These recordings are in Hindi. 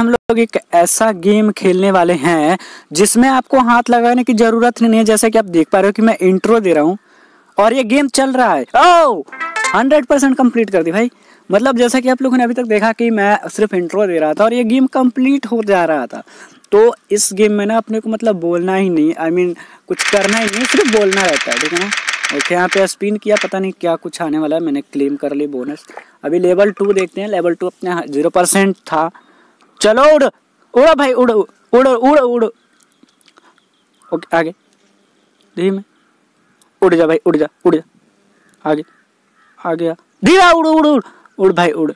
हम लोग एक ऐसा गेम खेलने वाले हैं जिसमें आपको हाथ लगाने की जरूरत नहीं है। जैसे कि आप देख पा रहे हो कि मैं इंट्रो दे रहा हूँ और ये गेम चल रहा है। ओ 100% कम्प्लीट कर दी भाई। मतलब जैसा कि आप लोगों ने अभी तक देखा कि मैं सिर्फ इंट्रो दे रहा था और ये गेम कंप्लीट हो जा रहा था। तो इस गेम में ना अपने को मतलब बोलना ही नहीं, आई मीन कुछ करना ही नहीं, सिर्फ बोलना रहता है, ठीक है ना। ओके, यहाँ पे स्पिन किया, पता नहीं क्या कुछ आने वाला है। मैंने क्लेम कर ली बोनस। अभी लेवल 2 देखते हैं। लेवल 2 अपने 0% था। चलो उड़ उड़ो भाई, उड़ो उड़ो उड़ो उड़ो। ओके आगे धीमे, उड़ जा भाई, उड़ जा उड़ जा, आगे आ गया, धीरा उड़ उड़ उड़ उड़ भाई उड़,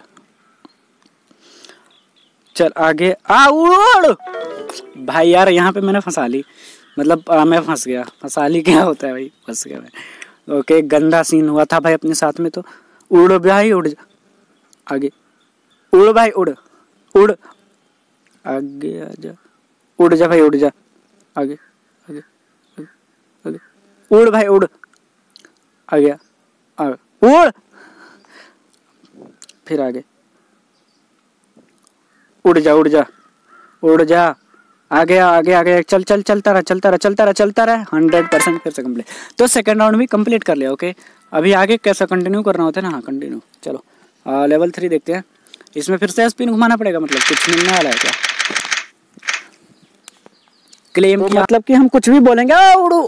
चल आगे आ उड़ भाई। यार यहाँ पे मैंने फंसा ली, मतलब मैं फंस गया। फंसा ली क्या होता है भाई, फंस गया मैं। ओके गंदा सीन हुआ था भाई अपने साथ में। तो उड़ भाई उड़ जा, आगे उड़ भाई उड़ उड़, आगे आ जा, उड़ जा भाई उड़ जा, आगे आगे आगे आगे, उड़ भाई उड़, आ गया आ, उड़ फिर आगे, उड़ जा उड़ जा उड़ जा, आगे आगे आगे, चल चल चलता रहा चलता रहा चलता रहा चलता रहा। 100% फिर से कम्प्लीट। तो सेकंड राउंड भी कंप्लीट कर लिया। ओके अभी आगे कैसा कंटिन्यू करना होता है ना, हाँ कंटिन्यू। चलो लेवल 3 देखते हैं। इसमें फिर से स्पिन घुमाना पड़ेगा, मतलब कुछ मिलने वाला है क्या? क्लेम तो मतलब कि हम कुछ भी बोलेंगे। उड़ू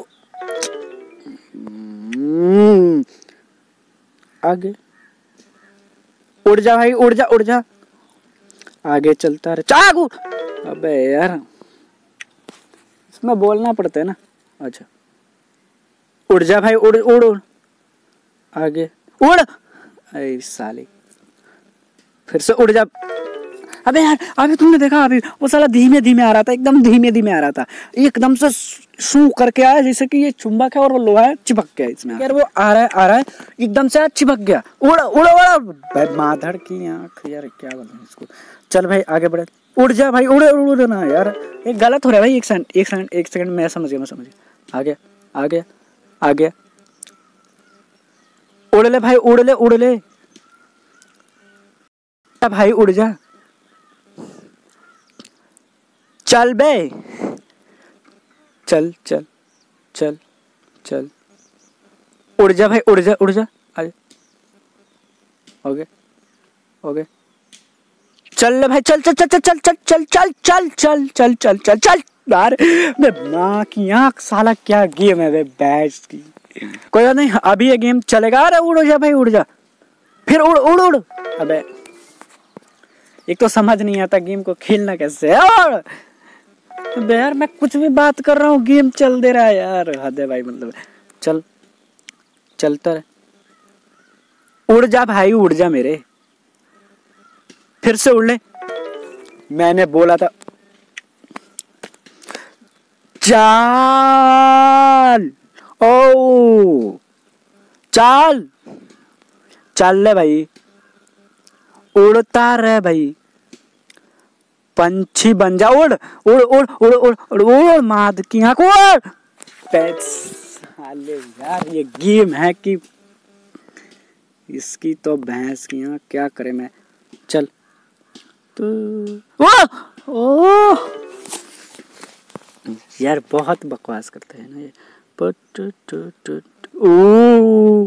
आगे, उड़ जा भाई उड़ जा उड़ जा, आगे चलता रहे, चागू। अबे यार इसमें बोलना पड़ता है ना। अच्छा उड़ जा भाई उड़ उड़ उड़, आगे उड़, अरे साले फिर से उड़ जा। अबे यार अभी तुमने देखा, अभी वो साला धीमे धीमे आ रहा था, एकदम धीमे धीमे आ रहा था, एकदम से शू करके आया जैसे कि ये चुंबक है और वो लोहा है, चिपक गया इसमें। यार वो आ रहा है एकदम से, चिपक गया। उड़ उड़ उड़ भाई, माधड़ की आँख यार, क्या बोलते हैं इसको। चल भाई आगे बढ़े, उड़ जा भाई उड़ उड़ ना। यार ये गलत हो रहा है भाई। एक सेकंड मैं समझ गया, मैं समझ गया। आगे आगे आगे, उड़ ले भाई उड़ ले उड़ ले भाई उड़ जा, चल बे चल चल चल चल, उड़ जा भाई उड़ जा उड़ जा, आगे ओके ओके, चल ले भाई चल चल चल चल चल चल चल चल चल चल चल चल चल। यार मैं माँ की आँख, साला क्या गेम है बैच की। कोई बात नहीं, अभी ये गेम चलेगा। अरे उड़ जा भाई उड़ जा, फिर उड़ उड़ उड़। अबे एक तो समझ नहीं आता गेम को खेलना कैसे है, और यार मैं कुछ भी बात कर रहा हूँ गेम चल दे रहा है। यार हद है भाई, मतलब चल चलता रहे। उड़ जा भाई उड़ जा मेरे, फिर से उड़ ले, मैंने बोला था। चाल ओ चाल, चल ले भाई उड़ता रहे भाई, पंछी बन जा। उड़ उड़ उड़ उड़ उड़ उड़ उड़, माद की आँख उड़। यार ये गेम है कि इसकी तो भैंस की आँख, क्या करे मैं। चल तो ओ यार बहुत बकवास करते हैं ना ये। ओ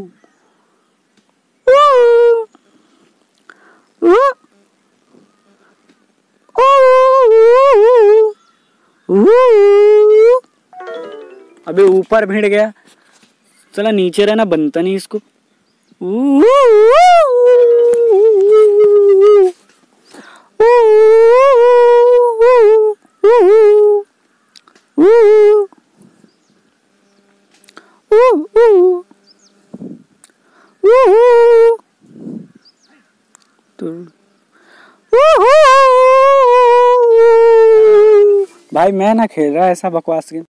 अबे ऊपर भिड़ गया, चला नीचे रहना बनता नहीं इसको। भाई मैं ना खेल रहा ऐसा बकवास गेम।